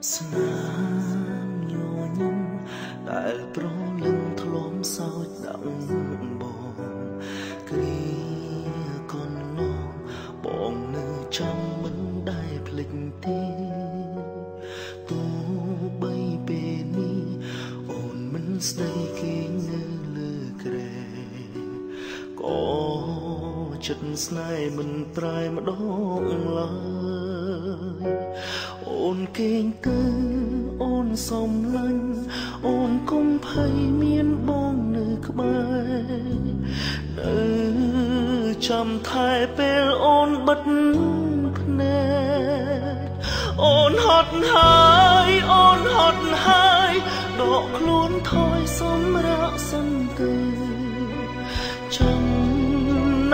Sân nhỏ nhân đại pro lưng thom sao đặng bom kia con lo bom nơi trong mình đại phịch ti tu bay bê ni ôn mình stay kinh lư kre có chân snai mình trai mà đong lời ôn kinh tư ôn sông lanh ôn công thấy miên bong nước bay nữ trầm thai bên ôn bất nét ôn hót hai đọt luôn thôi xóm ra sân từ trầm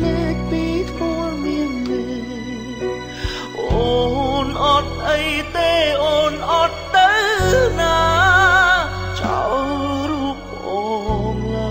phê tí thua miên nghề ôn ót ấy tê ôn ót tớ na cháu rụp ôn la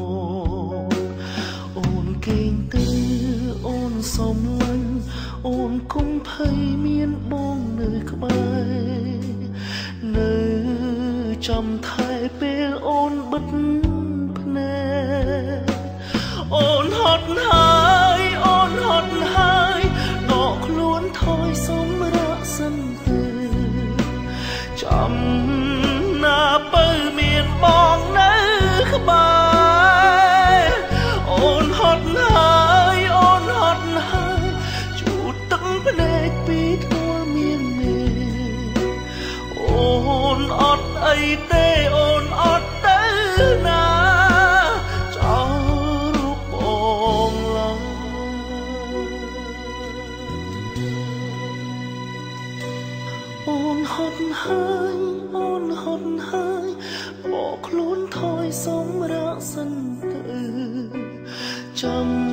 ôn kinh tê ôn sông lanh ôn không thấy miên bong nơi các bay nơi trầm thai bê ôn bất nét ôn hót hai đọt luôn thôi sống ra sân từ trầm na bơ miên bong nơi các bay ôn hót hai ôn ót ấy tê ôn ót tớ na cháu rụp ôn la ôn hót hai bỏ khốn thôi sống ra sân tự trầm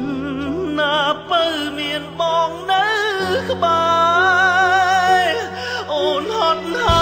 na bơ miền bong nớ bay ôn hót hai